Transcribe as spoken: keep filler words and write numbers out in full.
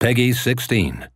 Peggy sixteen.